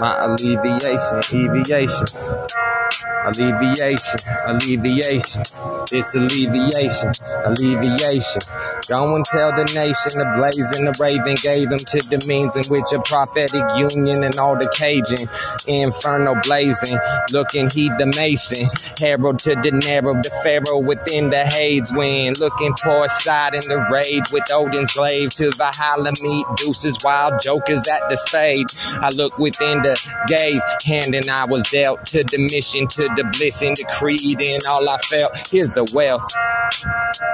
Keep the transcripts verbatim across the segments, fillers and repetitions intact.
My alleviation, alleviation, alleviation, alleviation. This alleviation, alleviation. Go and tell the nation the blazing, the raven gave them to the means in which a prophetic union and all the Cajun inferno blazing. Looking, heed the mason, herald to the narrow, the pharaoh within the haze wind. Looking poor side in the rage with Odin's slave to Valhalla meet deuces, wild jokers at the spade. I look within the gave hand and I was dealt to the mission, to the bliss and the creed, and all I felt. Here's the wealth.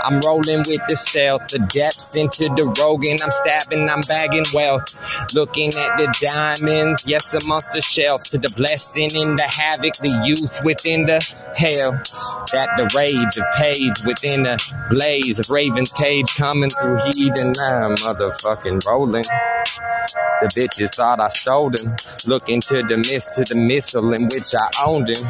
I'm rolling with the stealth, the depths into the Rogan. I'm stabbing, I'm bagging wealth. Looking at the diamonds, yes, amongst the shelves, to the blessing in the havoc, the youth within the hell. That the rage of page within the blaze of Raven's cage, coming through heat and I'm motherfucking rolling. The bitches thought I stole them. Looking to the mist, to the missile in which I owned him.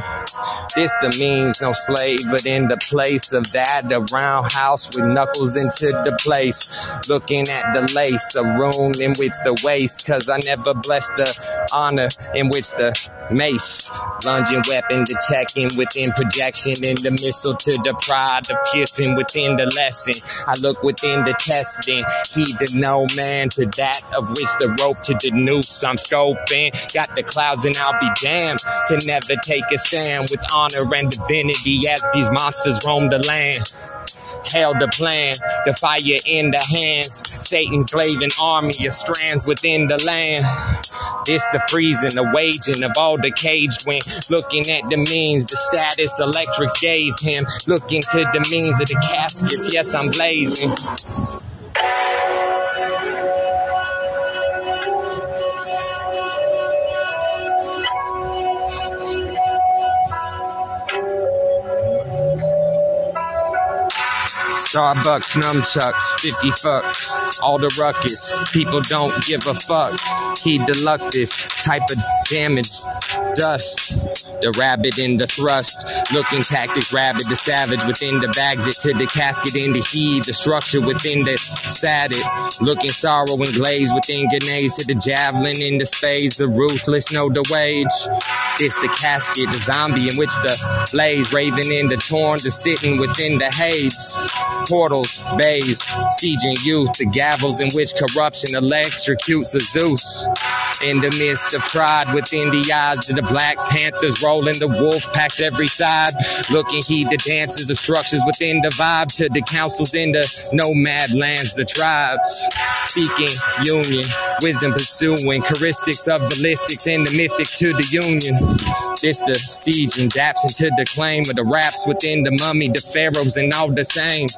This the means, no slave, but in the place of that, the roundhouse with knuckles into the place. Looking at the lace, a room in which the waste, cause I never blessed the honor in which the mace. Lunging weapon to checking within projection, in the missile to the pride of piercing within the lesson. I look within the testing, heed the no man to that of which the rope to the noose I'm scoping. Got the clouds and I'll be damned to never take a stand with honor and divinity as these monsters roam the land. Held the plan, the fire in the hands, Satan's glaving army of strands within the land. This the freezing, the waging of all the caged wind. Looking at the means, the status electric gave him. Looking to the means of the caskets, yes, I'm blazing. Starbucks, nunchucks, fifty fucks, all the ruckus, people don't give a fuck. Heed the luck, this type of damage, dust, the rabbit in the thrust. Looking tactic, rabbit, the savage within the bags it to the casket in the heave, the structure within the sadded. Looking sorrow and glaze within grenades to the javelin in the spades, the ruthless know the wage. This the casket, the zombie in which the blaze, raven in the torn, the sitting within the haze. Portals, bays, sieging youth, the gavels in which corruption electrocutes a Zeus. In the midst of pride, within the eyes of the Black Panthers, rolling the wolf packs every side. Looking, heed the dances of structures within the vibe, to the councils in the nomad lands, the tribes. Seeking union, wisdom pursuing, heuristics of ballistics in the mythics to the union. This the siege and daps into the claim of the raps within the mummy, the pharaohs and all the same.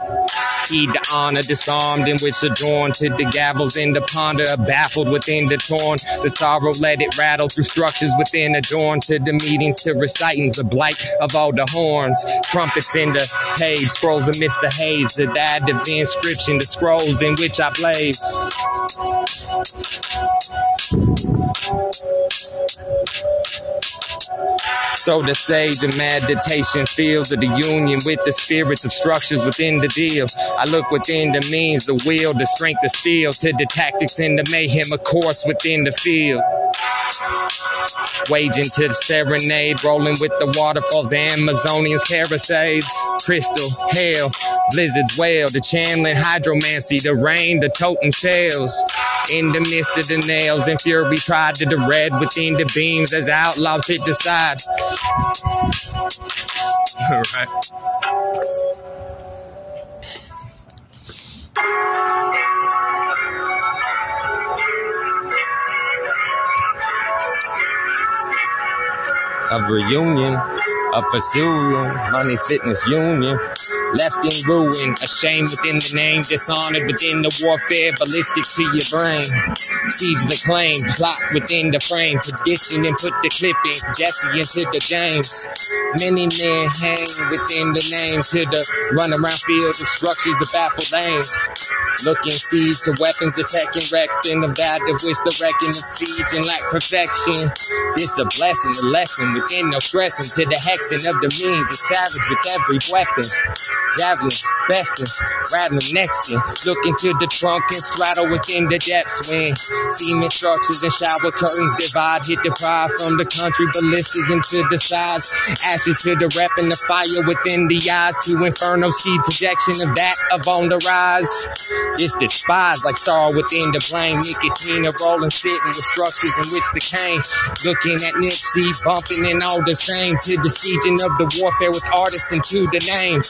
Heed the honor disarmed in which adorned to the gavels in the ponder, baffled within the torn. The sorrow let it rattle through structures within adorned to the meetings, to recitings, the blight of all the horns. Trumpets in the page, scrolls amidst the haze, the dive of the inscription, the scrolls in which I blaze. So the sage of meditation feels of the union with the spirits of structures within the deal. I look within the means, the will, the strength, the steel, to the tactics and the mayhem, of course, within the field. Waging to the serenade, rolling with the waterfalls, Amazonians, Parasades, crystal, hail, blizzards, wail, the channeling, hydromancy, the rain, the totem shells. In the midst of the nails and fury tried to the red within the beams as outlaws hit the side. All right. Of reunion, a pursuing, money fitness union. Left in ruin, ashamed within the name, dishonored within the warfare, ballistics to your brain. Seize the claim, plot within the frame, tradition and put the clip in, Jesse into the James. Many men hang within the name, to the runaround field of structures, the baffled aims. Looking, seize the weapons, the tech and wrecking of that, of which the wrecking of siege and lack perfection. This a blessing, a lesson within no stressing, to the hexing of the means, a savage with every weapon. javelin, vesting, rattling next in. Look into the trunk and straddle within the depths when cement structures and shower curtains divide. Hit the pride from the country, ballistas into the sides. Ashes to the rep and the fire within the eyes. To inferno, see projection of that of on the rise. It's despised like sorrow within the blame. Nicotina rolling, sitting with structures in which the cane. Looking at Nipsey, bumping and all the same. To the sieging of the warfare with artists and to the names.